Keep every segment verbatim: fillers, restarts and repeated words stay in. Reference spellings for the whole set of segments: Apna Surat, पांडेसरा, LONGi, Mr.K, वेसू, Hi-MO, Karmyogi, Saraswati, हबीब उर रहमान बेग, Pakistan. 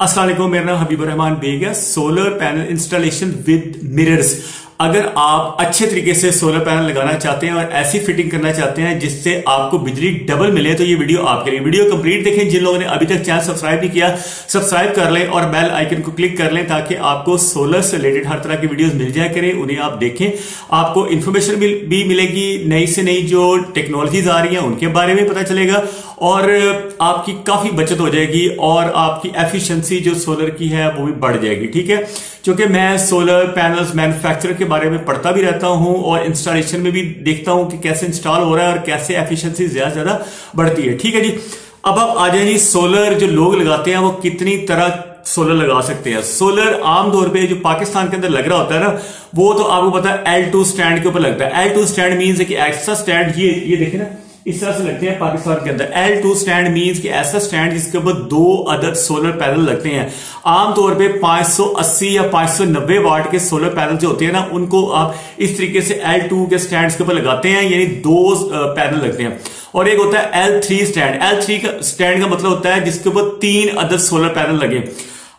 अस्सलाम वालेकुम, मेरा नाम हबीब उर रहमान बेग है। Solar panel installation with mirrors. अगर आप अच्छे तरीके से सोलर पैनल लगाना चाहते हैं और ऐसी फिटिंग करना चाहते हैं जिससे आपको बिजली डबल मिले तो ये वीडियो आपके लिए। वीडियो कंप्लीट देखें। जिन लोगों ने अभी तक चैनल सब्सक्राइब नहीं किया सब्सक्राइब कर लें और बेल आइकन को क्लिक कर लें ताकि आपको सोलर से रिलेटेड हर तरह की वीडियोस मिल जाया करें, उन्हें आप देखें। आपको इन्फॉर्मेशन भी मिलेगी, नई से नई जो टेक्नोलॉजीज आ रही है उनके बारे में पता चलेगा और आपकी काफी बचत हो जाएगी और आपकी एफिशिएंसी जो सोलर की है वो भी बढ़ जाएगी। ठीक है, क्योंकि मैं सोलर पैनल्स मैन्युफैक्चरर के बारे में पढ़ता भी रहता हूं और इंस्टॉलेशन में भी देखता हूं कि कैसे इंस्टॉल हो रहा है और कैसे एफिशिएंसी ज्यादा से ज्यादा बढ़ती है। ठीक है जी, अब आप आ जाए जी, सोलर जो लोग लगाते हैं वो कितनी तरह सोलर लगा सकते हैं। सोलर आम तौर पे जो पाकिस्तान के अंदर लग रहा होता है ना, वो तो आपको पता है एल टू स्टैंड के ऊपर लगता है। एल टू स्टैंड मीन्स कि एक्स्ट्रा स्टैंड, ये ये देखे ना इस तरह से लगते हैं पाकिस्तान के अंदर। एल टू स्टैंड मीन्स कि ऐसा स्टैंड जिसके ऊपर दो अदद सोलर पैनल लगते हैं। आमतौर पे पाँच सौ अस्सी या पाँच सौ नब्बे वाट के सोलर पैनल जो होते हैं ना, उनको आप इस तरीके से एल टू के स्टैंड के ऊपर लगाते हैं, यानी दो पैनल लगते हैं। और एक होता है L three stand. L three का स्टैंड का मतलब होता है जिसके ऊपर तीन अदद सोलर पैनल लगे।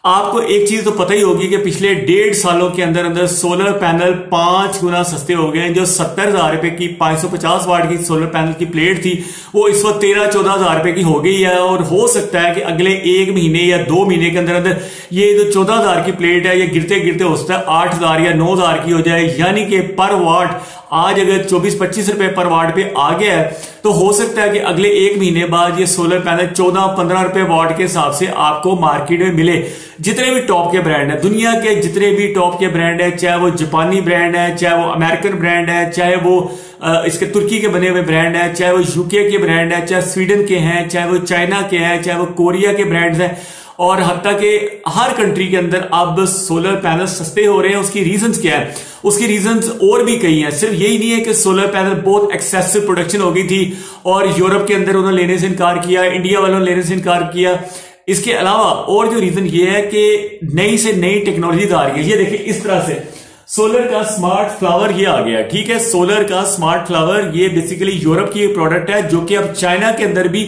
आपको एक चीज तो पता ही होगी कि पिछले डेढ़ सालों के अंदर अंदर सोलर पैनल पांच गुना सस्ते हो गए हैं। जो सत्तर हजार रुपए की पाँच सौ पचास वाट की सोलर पैनल की प्लेट थी वो इस वक्त तेरह चौदह हजार रुपए की हो गई है। और हो सकता है कि अगले एक महीने या दो महीने के अंदर अंदर ये जो चौदह हजार की प्लेट है ये गिरते गिरते हो सकता है आठ हजार या नौ हजार की हो जाए। यानी कि पर वाट आज अगर चौबीस पच्चीस रुपए पर वाट पे आ गया है तो हो सकता है कि अगले एक महीने बाद ये सोलर पैनल चौदह पंद्रह रुपए वाट के हिसाब से आपको मार्केट में मिले। जितने भी टॉप के ब्रांड है, दुनिया के जितने भी टॉप के ब्रांड है, चाहे वो जापानी ब्रांड है, चाहे वो अमेरिकन ब्रांड है, चाहे वो इसके तुर्की के बने हुए ब्रांड है, चाहे वो यूके के ब्रांड है, चाहे स्वीडन के हैं, चाहे वो चाइना के हैं, चाहे वो कोरिया के ब्रांड है, और हत्ता के हर कंट्री के अंदर अब सोलर पैनल सस्ते हो रहे हैं। उसकी रीजंस क्या है? उसकी रीजंस और भी कई हैं। सिर्फ यही नहीं है कि सोलर पैनल बहुत एक्सेसिव प्रोडक्शन हो गई थी और यूरोप के अंदर उन्होंने लेने से इनकार किया, इंडिया वालों ने लेने से इनकार किया। इसके अलावा और जो रीजन ये है कि नई से नई टेक्नोलॉजी आ रही है। ये देखिए इस तरह से सोलर का स्मार्ट फ्लावर ये आ गया। ठीक है, सोलर का स्मार्ट फ्लावर ये बेसिकली यूरोप की प्रोडक्ट है जो कि अब चाइना के अंदर भी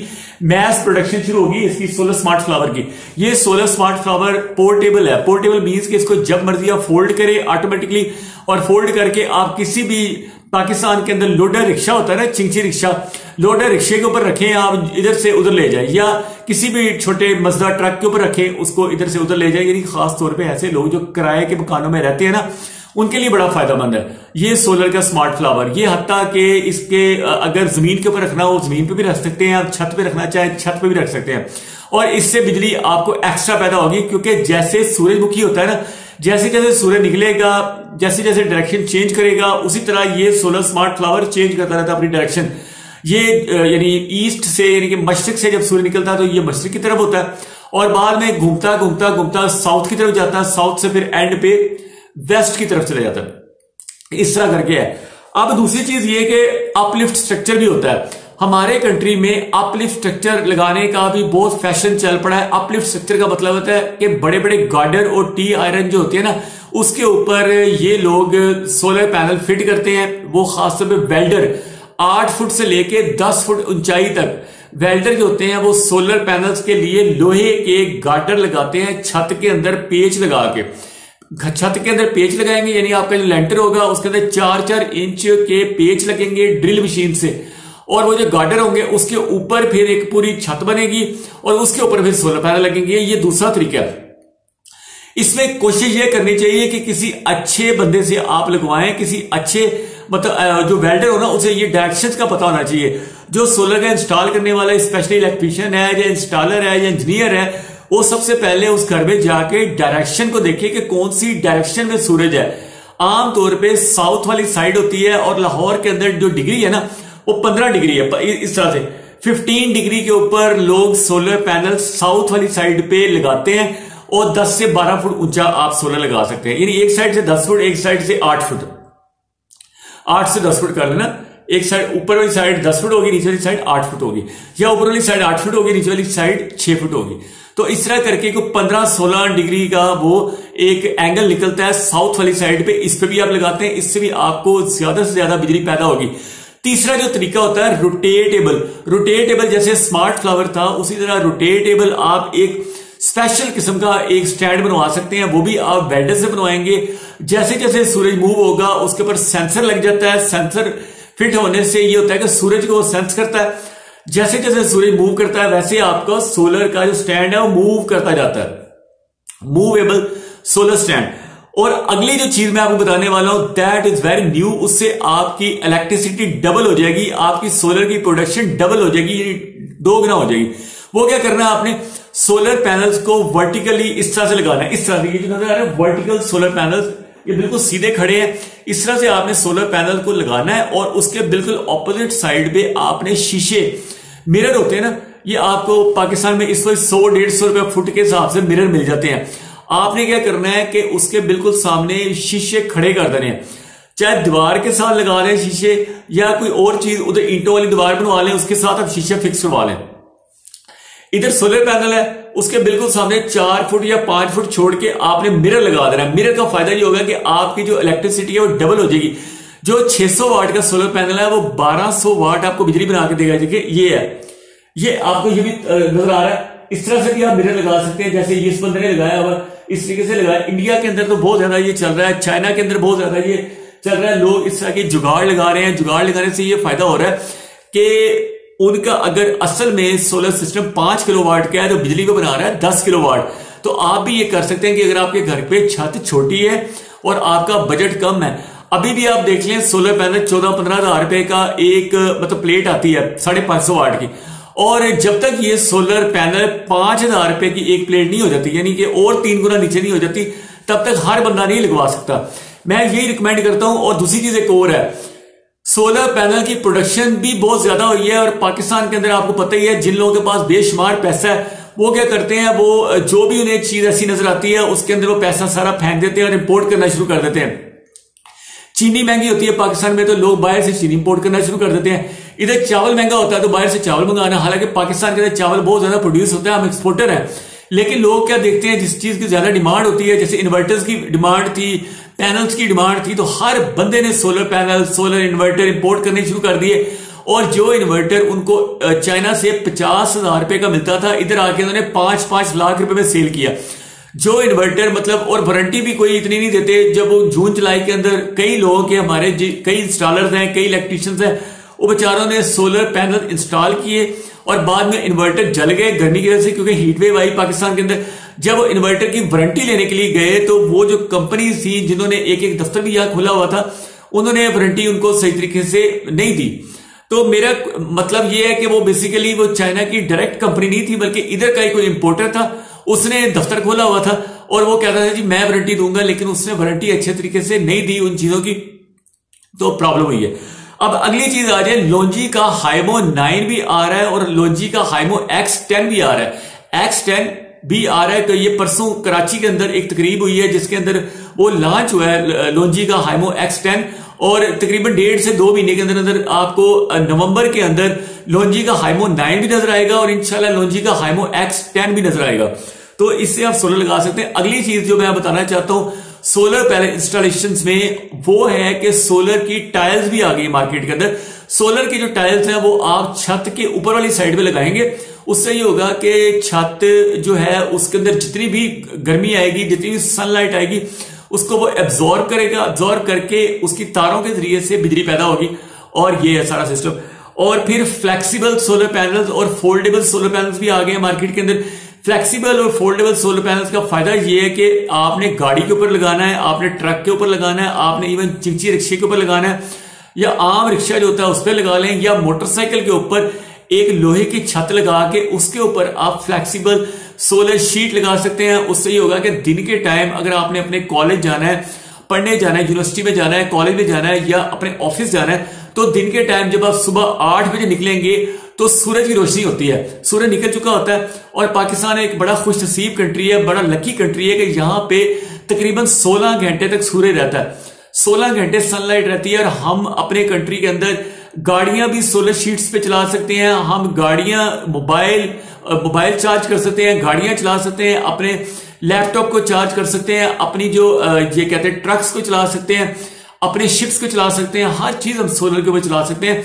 मैस प्रोडक्शन शुरू होगी इसकी, सोलर स्मार्ट फ्लावर की। ये सोलर स्मार्ट फ्लावर पोर्टेबल है। पोर्टेबल मीन्स कि इसको जब मर्जी आप फोल्ड करें ऑटोमेटिकली, और फोल्ड करके आप किसी भी पाकिस्तान के अंदर लोडर रिक्शा होता है ना, चिंची रिक्शा, लोडर रिक्शे के ऊपर रखें, आप इधर से उधर ले जाए, या किसी भी छोटे मजदा ट्रक के ऊपर रखें, उसको इधर से उधर ले जाए। यानी खासतौर पे ऐसे लोग जो किराए के मकानों में रहते हैं ना, उनके लिए बड़ा फायदेमंद है ये सोलर का स्मार्ट फ्लावर। ये हत्ता के इसके अगर जमीन के ऊपर रखना हो जमीन पे भी रख सकते हैं आप, छत पे रखना चाहे छत पे भी रख सकते हैं। और इससे बिजली आपको एक्स्ट्रा पैदा होगी क्योंकि जैसे सूरजमुखी होता है ना, जैसे जैसे सूर्य निकलेगा, जैसे जैसे डायरेक्शन चेंज करेगा, उसी तरह ये सोलर स्मार्ट फ्लावर चेंज करता रहता है अपनी डायरेक्शन। ये यानी ईस्ट से यानी कि मशरक से जब सूर्य निकलता है तो ये मशरक की तरफ होता है और बाद में घूमता घूमता घूमता साउथ की तरफ जाता है, साउथ से फिर एंड पे वेस्ट की तरफ चले जाता है। इस तरह करके है। अब दूसरी चीज ये कि अपलिफ्ट स्ट्रक्चर भी होता है। हमारे कंट्री में अपलिफ्ट स्ट्रक्चर लगाने का भी बहुत फैशन चल पड़ा है। अपलिफ्ट स्ट्रक्चर का मतलब होता है कि बड़े बड़े गार्डर और टी आयरन जो होती है ना, उसके ऊपर ये लोग सोलर पैनल फिट करते हैं। वो खासतौर पर वेल्डर आठ फुट से लेके दस फुट ऊंचाई तक वेल्डर जो होते हैं वो सोलर पैनल्स के लिए लोहे के गार्डर लगाते हैं, छत के अंदर पेच लगा के। छत के अंदर पेच लगाएंगे, यानी आपका जो लेंटर होगा उसके अंदर चार चार इंच के पेच लगेंगे ड्रिल मशीन से, और वो जो गार्डर होंगे उसके ऊपर फिर एक पूरी छत बनेगी और उसके ऊपर फिर सोलर पैनल लगेंगे। ये दूसरा तरीका है। इसमें कोशिश ये करनी चाहिए कि किसी अच्छे बंदे से आप लगवाएं, किसी अच्छे मतलब जो वेल्डर हो ना उसे ये डायरेक्शंस का पता होना चाहिए। जो सोलर का इंस्टॉल करने वाला स्पेशली इलेक्ट्रीशियन है या इंस्टॉलर है या इंजीनियर है, वो सबसे पहले उस घर में जाके डायरेक्शन को देखे कि कौन सी डायरेक्शन में सूरज है। आमतौर पे साउथ वाली साइड होती है और लाहौर के अंदर जो डिग्री है ना वो पंद्रह डिग्री है। इस तरह से फिफ्टीन डिग्री के ऊपर लोग सोलर पैनल साउथ वाली साइड पे लगाते हैं और दस से बारह फुट ऊंचा आप सोलर लगा सकते हैं। यानी एक साइड से दस फुट, एक साइड से आठ फुट, आठ से दस फुट कर लेना। एक साइड ऊपर वाली साइड दस फुट होगी, नीचे वाली साइड आठ फुट होगी, या ऊपर वाली साइड आठ फुट होगी, नीचे वाली साइड छह फुट होगी। तो इस तरह करके को पंद्रह सोलह डिग्री का वो एक एंगल निकलता है साउथ वाली साइड पे। इस पे भी आप लगाते हैं, इससे भी आपको ज्यादा से ज्यादा बिजली पैदा होगी। तीसरा जो तरीका होता है रोटेटेबल। रोटेटेबल जैसे स्मार्ट फ्लावर था उसी तरह रोटेटेबल आप एक स्पेशल किस्म का एक स्टैंड बनवा सकते हैं, वो भी आप वेल्डर से बनवाएंगे। जैसे जैसे सूरज मूव होगा उसके ऊपर सेंसर लग जाता है, सेंसर फिट होने से ये होता है कि सूरज को सेंस करता है, जैसे जैसे सूरज मूव करता है वैसे आपका सोलर का जो स्टैंड है वो मूव करता जाता है, मूवेबल सोलर स्टैंड। और अगली जो चीज मैं आपको बताने वाला हूं दैट इज वेरी न्यू, उससे आपकी इलेक्ट्रिसिटी डबल हो जाएगी, आपकी सोलर की प्रोडक्शन डबल हो जाएगी, दोगुना हो जाएगी। वो क्या करना है, आपने सोलर पैनल्स को वर्टिकली इस तरह से लगाना है, इस तरह से नजर आ रहा है वर्टिकल सोलर पैनल्स, ये बिल्कुल सीधे खड़े हैं, इस तरह से आपने सोलर पैनल को लगाना है। और उसके बिल्कुल ऑपोजिट साइड पे आपने शीशे मिरर होते हैं ना, ये आपको पाकिस्तान में इस वक्त सौ डेढ़ सौ रुपये फुट के हिसाब से मिरर मिल जाते हैं। आपने क्या करना है कि उसके बिल्कुल सामने शीशे खड़े कर देने हैं, चाहे दीवार के साथ लगा लें शीशे या कोई और चीज, उधर ईंटों वाली दीवार बनवा लें, उसके साथ आप शीशे फिक्स करवा लें। इधर सोलर पैनल है, उसके बिल्कुल सामने चार फुट या पांच फुट छोड़ के आपने मिरर लगा देना है। मिरर का फायदा ये होगा कि आपकी जो इलेक्ट्रिसिटी है वो डबल हो जाएगी। जो छह सौ वाट का सोलर पैनल है वो बारह सौ वाट आपको बिजली बना के देगा। देखिए ये है, ये आपको ये भी नजर आ रहा है, इस तरह से भी आप मिरर लगा सकते हैं, जैसे ये इस बंदे ने लगाया हुआ इस तरीके से लगाया। इंडिया के अंदर तो बहुत ज्यादा ये चल रहा है, चाइना के अंदर बहुत ज्यादा ये चल रहा है, लोग इस तरह के जुगाड़ लगा रहे हैं। जुगाड़ लगाने से ये फायदा हो रहा है कि उनका अगर असल में सोलर सिस्टम पांच किलो वाट का है तो बिजली को बना रहा है दस किलो वाट। तो आप भी ये कर सकते हैं कि अगर आपके घर पे छत छोटी है और आपका बजट कम है, अभी भी आप देख लें सोलर पैनल चौदह पंद्रह हजार रुपए का एक मतलब प्लेट आती है साढ़े पांच सौ वाट की, और जब तक ये सोलर पैनल पांच हजार रुपए की एक प्लेट नहीं हो जाती, यानी कि और तीन गुना नीचे नहीं हो जाती, तब तक हर बंदा नहीं लगवा सकता। मैं यही रिकमेंड करता हूं। और दूसरी चीज एक और है, सोलर पैनल की प्रोडक्शन भी बहुत ज्यादा हुई है, और पाकिस्तान के अंदर आपको पता ही है जिन लोगों के पास बेशुमार पैसा है वो क्या करते हैं, वो जो भी उन्हें चीज ऐसी नजर आती है उसके अंदर वो पैसा सारा फेंक देते हैं और इंपोर्ट करना शुरू कर देते हैं। चीनी महंगी होती है पाकिस्तान में तो लोग बाहर से चीनी इंपोर्ट करना शुरू कर देते हैं, इधर चावल महंगा होता है तो बाहर से चावल मंगाना। हालांकि पाकिस्तान के अंदर चावल बहुत ज्यादा प्रोड्यूस होता है, हम एक्सपोर्टर हैं, लेकिन लोग क्या देखते हैं जिस चीज की ज्यादा डिमांड होती है, जैसे इन्वर्टर्स की डिमांड थी, पैनल्स की डिमांड थी, तो हर बंदे ने solar panel solar inverter import करने शुरू कर दिए। और जो इन्वर्टर उनको चाइना से पचास हजार रुपए का मिलता था, इधर आके उन्होंने पांच पांच लाख रुपए में सेल किया। जो इन्वर्टर मतलब और वारंटी भी कोई इतनी नहीं देते, जब वो जून जुलाई के अंदर कई लोगों के हमारे कई इंस्टॉलर्स हैं, कई इलेक्ट्रीशियंस हैं, वो बेचारों ने सोलर पैनल इंस्टॉल किए और बाद में इन्वर्टर जल गए गर्मी की वजह से, क्योंकि हीट वेव आई पाकिस्तान के अंदर। जब वो इन्वर्टर की वारंटी लेने के लिए गए तो वो जो कंपनी थी जिन्होंने एक एक दफ्तर भी यहाँ खुला हुआ था, उन्होंने वारंटी उनको सही तरीके से नहीं दी। तो मेरा मतलब ये है कि वो बेसिकली वो चाइना की डायरेक्ट कंपनी नहीं थी, बल्कि इधर का ही कोई इंपोर्टर था, उसने दफ्तर खोला हुआ था और वो कहता था जी मैं वारंटी दूंगा, लेकिन उसने वारंटी अच्छे तरीके से नहीं दी उन चीजों की, तो प्रॉब्लम हुई है। अब अगली चीज आ जाए, LONGi का Hi-MO नाइन भी आ रहा है और LONGi का Hi-MO एक्स टेन भी आ रहा है, एक्स टेन भी आ रहा है। तो ये परसों कराची के अंदर एक तकरीब हुई है जिसके अंदर वो लॉन्च हुआ है LONGi का Hi-MO एक्स टेन, और तकरीबन डेढ़ से दो महीने के अंदर अंदर आपको नवंबर के अंदर LONGi का Hi-MO नाइन भी नजर आएगा और इंशाल्लाह LONGi का Hi-MO एक्स टेन भी नजर आएगा। तो इससे आप सोलर लगा सकते हैं। अगली चीज जो मैं बताना चाहता हूं सोलर पैनल इंस्टॉलेशन में वो है कि सोलर की टाइल्स भी आ गई मार्केट के अंदर। सोलर की जो टाइल्स हैं वो आप छत के ऊपर वाली साइड में लगाएंगे, उससे ये होगा कि छत जो है उसके अंदर जितनी भी गर्मी आएगी, जितनी भी सनलाइट आएगी, उसको वो एब्जॉर्ब करेगा, एब्जॉर्ब करके उसकी तारों के जरिए से बिजली पैदा होगी। और ये है सारा सिस्टम। और फिर फ्लेक्सिबल सोलर पैनल्स और फोल्डेबल सोलर पैनल्स भी आ गए मार्केट के अंदर। फ्लेक्सिबल और फोल्डेबल सोलर पैनल्स का फायदा यह है कि आपने गाड़ी के ऊपर लगाना है, आपने ट्रक के ऊपर लगाना है, आपने इवन चिंची रिक्शे के ऊपर लगाना है, या आम रिक्शा जो होता है उस पर लगा लें, या मोटरसाइकिल के ऊपर एक लोहे की छत लगा के उसके ऊपर आप फ्लेक्सिबल सोलर शीट लगा सकते हैं। उससे ये होगा कि दिन के टाइम अगर आपने अपने कॉलेज जाना है, पढ़ने जाना है, यूनिवर्सिटी में जाना है, कॉलेज में जाना है, या अपने ऑफिस जाना है, तो दिन के टाइम जब आप सुबह आठ बजे निकलेंगे तो सूरज की रोशनी होती है, सूरज निकल चुका होता है। और पाकिस्तान एक बड़ा खुशनसीब कंट्री है, बड़ा लकी कंट्री है कि यहाँ पे तकरीबन सोलह घंटे तक सूरज रहता है, सोलह घंटे सनलाइट रहती है। और हम अपने कंट्री के अंदर गाड़ियां भी सोलर शीट्स पे चला सकते हैं, हम गाड़ियां मोबाइल मोबाइल चार्ज कर सकते हैं, गाड़ियां चला सकते हैं, अपने लैपटॉप को चार्ज कर सकते हैं, अपनी जो ये कहते हैं ट्रक्स को चला सकते हैं, अपने शिप्स को चला सकते हैं, हर चीज हम सोलर के ऊपर चला सकते हैं।